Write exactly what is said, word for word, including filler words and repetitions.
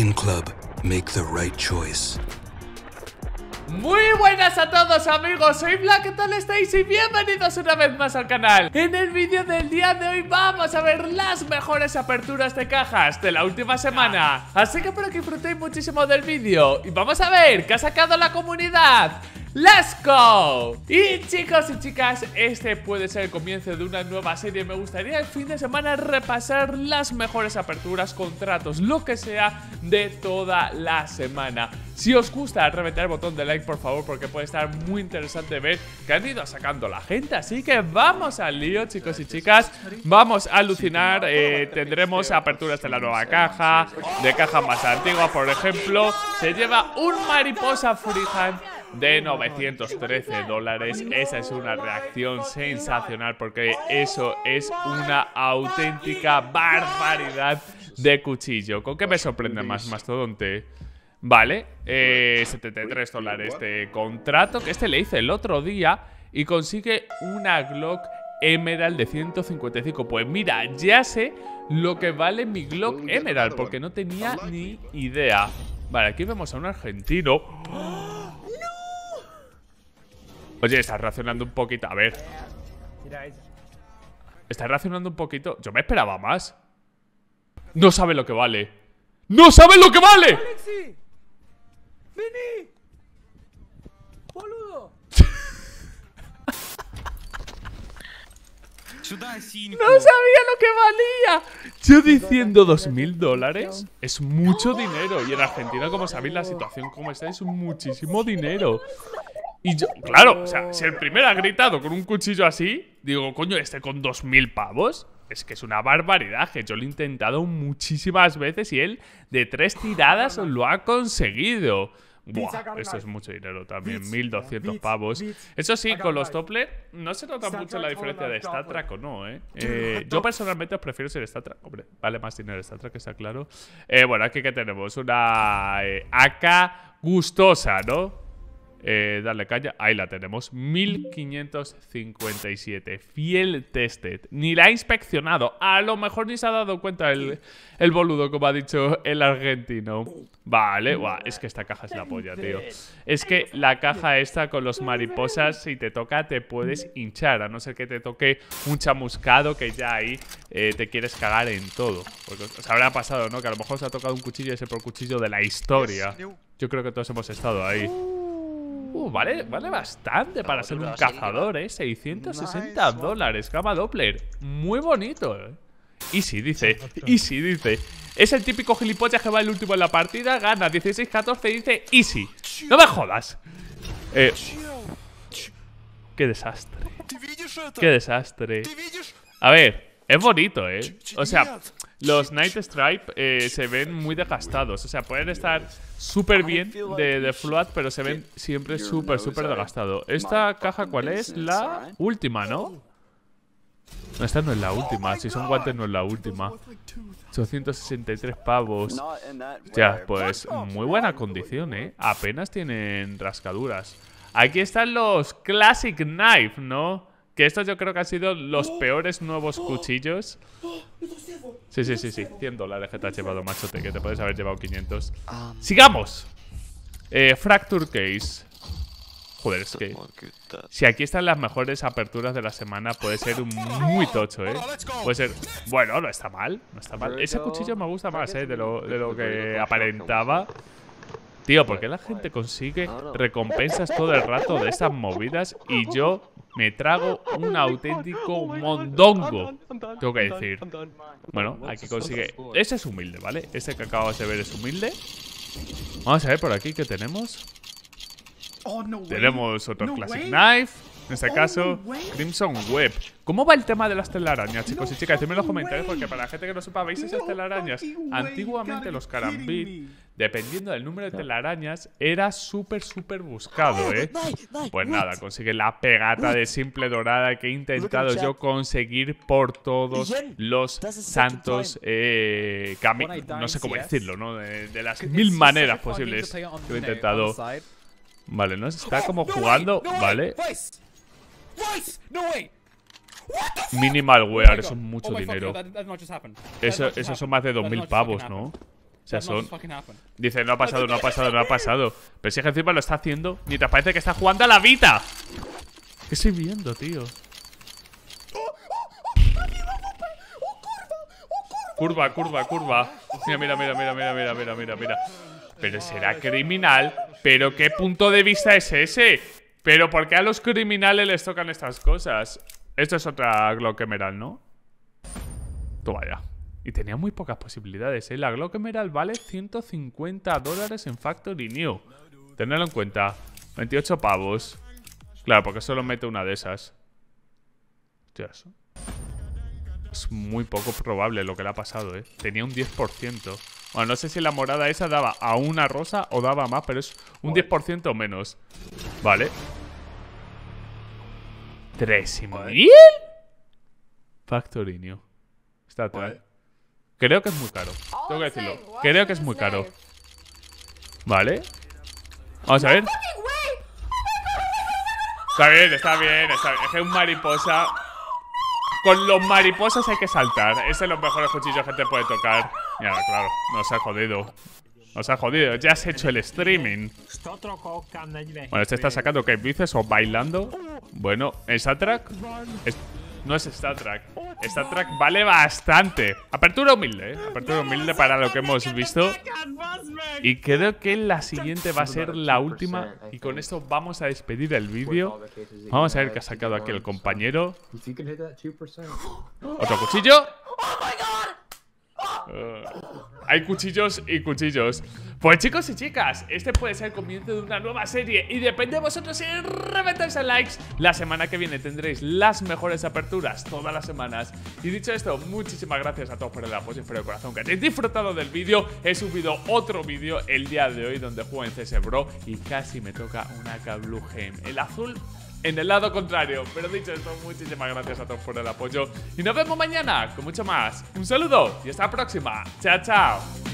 Skin Club, make the right choice. Muy buenas a todos, amigos, soy Black, ¿qué tal estáis? Y bienvenidos una vez más al canal. En el vídeo del día de hoy vamos a ver las mejores aperturas de cajas de la última semana, así que espero que disfrutéis muchísimo del vídeo. Y vamos a ver qué ha sacado la comunidad. ¡Let's go! Y chicos y chicas, este puede ser el comienzo de una nueva serie. Me gustaría el fin de semana repasar las mejores aperturas, contratos, lo que sea de toda la semana. Si os gusta, reventar el botón de like, por favor, porque puede estar muy interesante ver que han ido sacando la gente. Así que vamos al lío, chicos y chicas. Vamos a alucinar. eh, Tendremos aperturas de la nueva caja, de caja más antigua. Por ejemplo, se lleva un mariposa Freehand de novecientos trece dólares. Esa es una reacción sensacional, porque eso es una auténtica barbaridad de cuchillo. ¿Con qué me sorprende más, mastodonte? Vale, eh, setenta y tres dólares de contrato, que este le hice el otro día, y consigue una Glock Emerald de ciento cincuenta y cinco. Pues mira, ya sé lo que vale mi Glock Emerald, porque no tenía ni idea. Vale, aquí vemos a un argentino. Oye, estás reaccionando un poquito. A ver. Estás reaccionando un poquito. Yo me esperaba más. No sabe lo que vale. ¡No sabe lo que vale! ¡Alexi! ¡Vení! ¡Boludo! ¡No sabía lo que valía! Yo diciendo dos mil dólares es mucho dinero. Y en Argentina, como sabéis, la situación como está es muchísimo dinero. Y yo, claro, o sea, si el primero ha gritado con un cuchillo así, digo, coño, este con dos mil pavos, es que es una barbaridad, que yo lo he intentado muchísimas veces y él de tres tiradas lo ha conseguido. Buah, esto es mucho dinero también, mil doscientos pavos. Eso sí, con los Doppler no se nota mucho la diferencia de Star Trek o no, ¿eh? eh yo personalmente os prefiero ser Star Trek. Hombre, vale más dinero Star Trek, está claro. Eh, bueno, aquí que tenemos una eh, A K gustosa, ¿no? Eh, darle caña, ahí la tenemos, mil quinientos cincuenta y siete, fiel tested, ni la ha inspeccionado, a lo mejor ni se ha dado cuenta el, el boludo, como ha dicho el argentino. Vale, guau, es que esta caja es la polla, tío. Es que la caja esta con los mariposas, si te toca te puedes hinchar, a no ser que te toque un chamuscado, que ya ahí eh, te quieres cagar en todo, porque os habrá pasado, ¿no? Que a lo mejor os ha tocado un cuchillo, ese por cuchillo de la historia. Yo creo que todos hemos estado ahí. Uh, vale, vale bastante para ser un cazador, ¿eh? seiscientos sesenta dólares, gama Doppler. Muy bonito, ¿eh? Easy, dice. Easy, dice. Es el típico gilipollas que va el último en la partida, gana dieciséis catorce y dice easy. ¡No me jodas! Eh, ¡Qué desastre! ¡Qué desastre! A ver, es bonito, ¿eh? O sea, los Night Stripe eh, se ven muy desgastados. O sea, pueden estar súper bien de, de float, pero se ven siempre súper, súper desgastados. Esta caja, ¿cuál es? La última, ¿no? No, esta no es la última. Si son guantes, no es la última. ochocientos sesenta y tres pavos. Ya, pues muy buena condición, ¿eh? Apenas tienen rascaduras. Aquí están los Classic Knife, ¿no? Que estos yo creo que han sido los peores nuevos cuchillos. Sí, sí, sí, sí. cien dólares que te has llevado, machote, que te puedes haber llevado quinientos. ¡Sigamos! Eh, Fracture Case. Joder, es que si aquí están las mejores aperturas de la semana, puede ser un muy tocho, ¿eh? Puede ser... Bueno, no está mal, no está mal. Ese cuchillo me gusta más, ¿eh? De lo, de lo que aparentaba. Tío, ¿por qué la gente consigue recompensas todo el rato de estas movidas y yo me trago un auténtico mondongo? Tengo que decir. Bueno, aquí consigue. Ese es humilde, ¿vale? Este que acabas de ver es humilde. Vamos a ver por aquí qué tenemos. Tenemos otro Classic Knife. En este caso, Crimson Web. ¿Cómo va el tema de las telarañas, chicos y chicas? Decidme en los comentarios, porque para la gente que no sepa, ¿veis esas telarañas? Antiguamente los carambit, dependiendo del número de telarañas, era súper, súper buscado, ¿eh? Pues nada, consigue la pegata de simple dorada que he intentado yo conseguir por todos los santos eh, caminos. No sé cómo decirlo, ¿no? De, de las mil maneras posibles que he intentado. Vale, no se está como jugando, ¿vale? Minimal wear, eso es mucho dinero. Eso, eso son más de dos mil pavos, ¿no? sea, son... Dice, no ha pasado, no ha pasado, no ha pasado. Pero si es que encima lo está haciendo mientras parece que está jugando a la vida. ¿Qué estoy viendo, tío? Curva, curva, curva. Mira, mira, mira, mira, mira, mira, mira, mira. Pero será criminal. Pero qué punto de vista es ese. Pero ¿por qué a los criminales les tocan estas cosas? Esto es otra Glock Emerald, ¿no? Toma ya. Y tenía muy pocas posibilidades, ¿eh? La Glock Emerald vale ciento cincuenta dólares en Factory New. Tenedlo en cuenta. veintiocho pavos. Claro, porque solo mete una de esas. Hostias. Es muy poco probable lo que le ha pasado, ¿eh? Tenía un diez por ciento. Bueno, no sé si la morada esa daba a una rosa o daba más, pero es un diez por ciento menos. Vale. ¿tres mil? Factory New. Está atrás. Creo que es muy caro. Tengo que decirlo. Creo que es muy caro. Vale. Vamos a ver. Está bien, está bien, está bien. Es que un mariposa. Con los mariposas hay que saltar. Ese es los mejores cuchillos que te puede tocar. Ya, claro, nos ha jodido. Nos ha jodido, ya has hecho el streaming. Bueno, este está sacando que dices o bailando. Bueno, ¿es Star Trek? Es, no es Star Trek. Star Trek vale bastante. Apertura humilde, ¿eh? Apertura humilde para lo que hemos visto. Y creo que la siguiente va a ser la última. Y con esto vamos a despedir el vídeo. Vamos a ver qué ha sacado aquí el compañero. Otro cuchillo. Uh, hay cuchillos y cuchillos. Pues chicos y chicas, este puede ser el comienzo de una nueva serie. Y depende de vosotros si reventáis a likes. La semana que viene tendréis las mejores aperturas todas las semanas. Y dicho esto, muchísimas gracias a todos por el apoyo y por el corazón que hayáis disfrutado del vídeo. He subido otro vídeo el día de hoy donde juego en C S Bro y casi me toca una K-Blue Gem. El azul en el lado contrario. Pero dicho esto, muchísimas gracias a todos por el apoyo. Y nos vemos mañana con mucho más. Un saludo y hasta la próxima. Chao, chao.